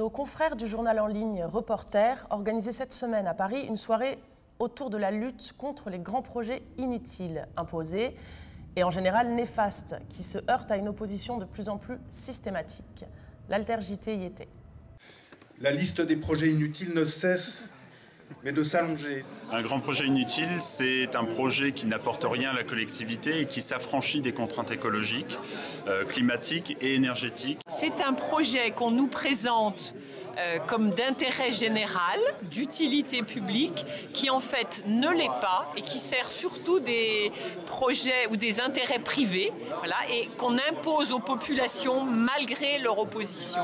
nos confrères du journal en ligne Reporter organisaient cette semaine à Paris une soirée autour de la lutte contre les grands projets inutiles, imposés et en général néfastes, qui se heurtent à une opposition de plus en plus systématique. L'altergité y était. La liste des projets inutiles ne cesse, mais de s'allonger. Un grand projet inutile, c'est un projet qui n'apporte rien à la collectivité et qui s'affranchit des contraintes écologiques, climatiques et énergétiques. C'est un projet qu'on nous présente comme d'intérêt général, d'utilité publique, qui en fait ne l'est pas et qui sert surtout des projets ou des intérêts privés, voilà, et qu'on impose aux populations malgré leur opposition.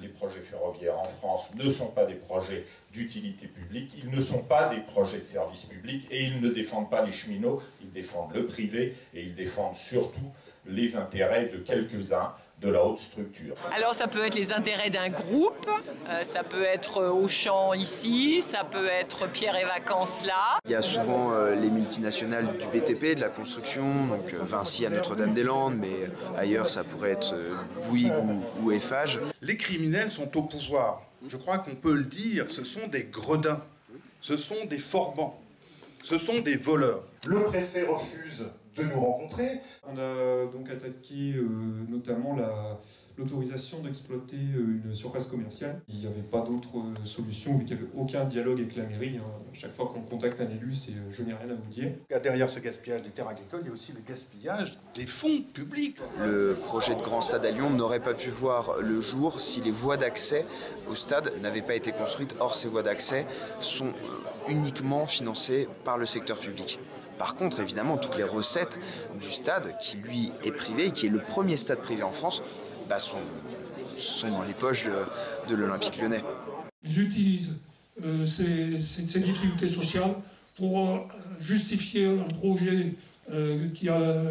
Les projets ferroviaires en France ne sont pas des projets d'utilité publique, ils ne sont pas des projets de service public et ils ne défendent pas les cheminots, ils défendent le privé et ils défendent surtout les intérêts de quelques-uns de la haute structure. Alors ça peut être les intérêts d'un groupe, ça peut être Auchan ici, ça peut être Pierre et Vacances là. Il y a souvent les multinationales du BTP, de la construction, donc Vinci à Notre-Dame-des-Landes, mais ailleurs ça pourrait être Bouygues ou Eiffage. Les criminels sont au pouvoir, je crois qu'on peut le dire, ce sont des gredins, ce sont des forbans, ce sont des voleurs. Le préfet refuse de nous rencontrer. On a donc attaqué notamment l'autorisation d'exploiter une surface commerciale. Il n'y avait pas d'autre solution, vu qu'il n'y avait aucun dialogue avec la mairie. Hein. Chaque fois qu'on contacte un élu, c'est je n'ai rien à vous dire. Derrière ce gaspillage des terres agricoles, il y a aussi le gaspillage des fonds publics. Le projet de Grand Stade à Lyon n'aurait pas pu voir le jour si les voies d'accès au stade n'avaient pas été construites. Or, ces voies d'accès sont uniquement financées par le secteur public. Par contre, évidemment, toutes les recettes du stade, qui lui est privé, qui est le premier stade privé en France, bah sont dans les poches de l'Olympique lyonnais. Ils utilisent ces difficultés sociales pour justifier un projet qui a,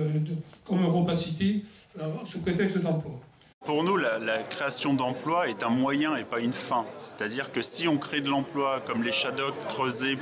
comme Europacity, sous prétexte d'emploi. Pour nous, la création d'emplois est un moyen et pas une fin. C'est-à-dire que si on crée de l'emploi comme les Shadok, creuser,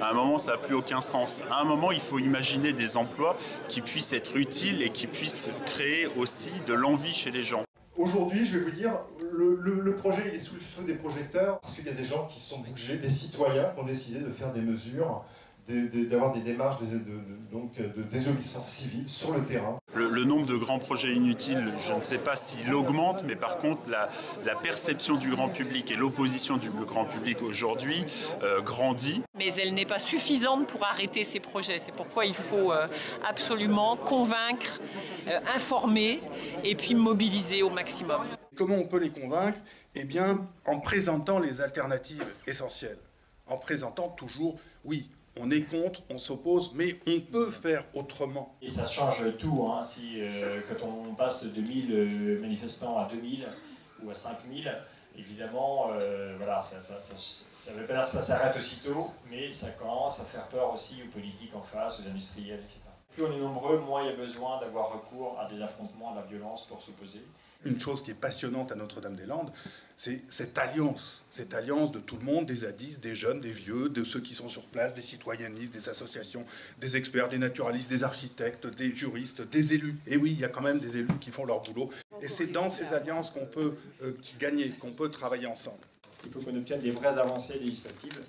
à un moment, ça n'a plus aucun sens. À un moment, il faut imaginer des emplois qui puissent être utiles et qui puissent créer aussi de l'envie chez les gens. Aujourd'hui, je vais vous dire, le projet il est sous le feu des projecteurs parce qu'il y a des gens qui se sont bougés, des citoyens qui ont décidé de faire des mesures, d'avoir des démarches de désobéissance civile sur le terrain. Le nombre de grands projets inutiles, je ne sais pas s'il augmente, mais par contre la perception du grand public et l'opposition du grand public aujourd'hui grandit. Mais elle n'est pas suffisante pour arrêter ces projets. C'est pourquoi il faut absolument convaincre, informer et puis mobiliser au maximum. Comment on peut les convaincre? Eh bien, en présentant les alternatives essentielles, en présentant toujours, oui, on est contre, on s'oppose, mais on peut faire autrement. Et ça change tout, hein, si quand on passe de 2000 manifestants à 2000 ou à 5000, évidemment, voilà, ça ne veut pas dire que ça s'arrête aussitôt, mais ça commence à faire peur aussi aux politiques en face, aux industriels, etc. Plus on est nombreux, moins il y a besoin d'avoir recours à des affrontements, à la violence pour s'opposer. Une chose qui est passionnante à Notre-Dame-des-Landes, c'est cette alliance de tout le monde, des ADIS, des jeunes, des vieux, de ceux qui sont sur place, des citoyennistes, des associations, des experts, des naturalistes, des architectes, des juristes, des élus. Et oui, il y a quand même des élus qui font leur boulot. Et c'est dans ces alliances qu'on peut gagner, qu'on peut travailler ensemble. Il faut qu'on obtienne des vraies avancées législatives,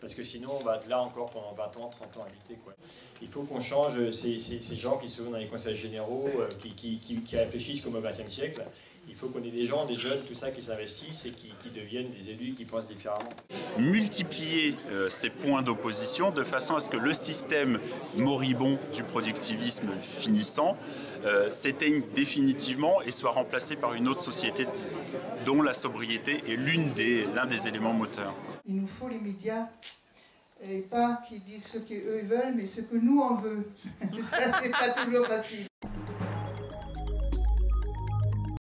parce que sinon on va être là encore pendant 20 ans, 30 ans à lutter, quoi. Il faut qu'on change ces gens qui sont dans les conseils généraux, qui réfléchissent comme au XXe siècle. Il faut qu'on ait des gens, des jeunes, tout ça, qui s'investissent et qui deviennent des élus qui pensent différemment. Multiplier ces points d'opposition de façon à ce que le système moribond du productivisme finissant s'éteigne définitivement et soit remplacé par une autre société dont la sobriété est l'un des éléments moteurs. Il nous faut les médias, et pas qu'ils disent ce qu'eux veulent, mais ce que nous on veut. Ça, c'est pas toujours facile.